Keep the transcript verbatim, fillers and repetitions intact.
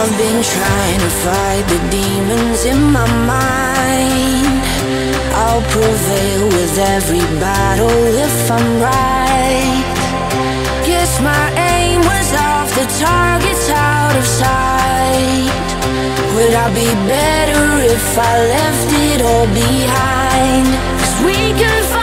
I've been trying to fight the demons in my mind. I'll prevail with every battle if I'm right. Guess my aim was off, the target's out of sight. Would I be better if I left it all behind? 'Cause we could find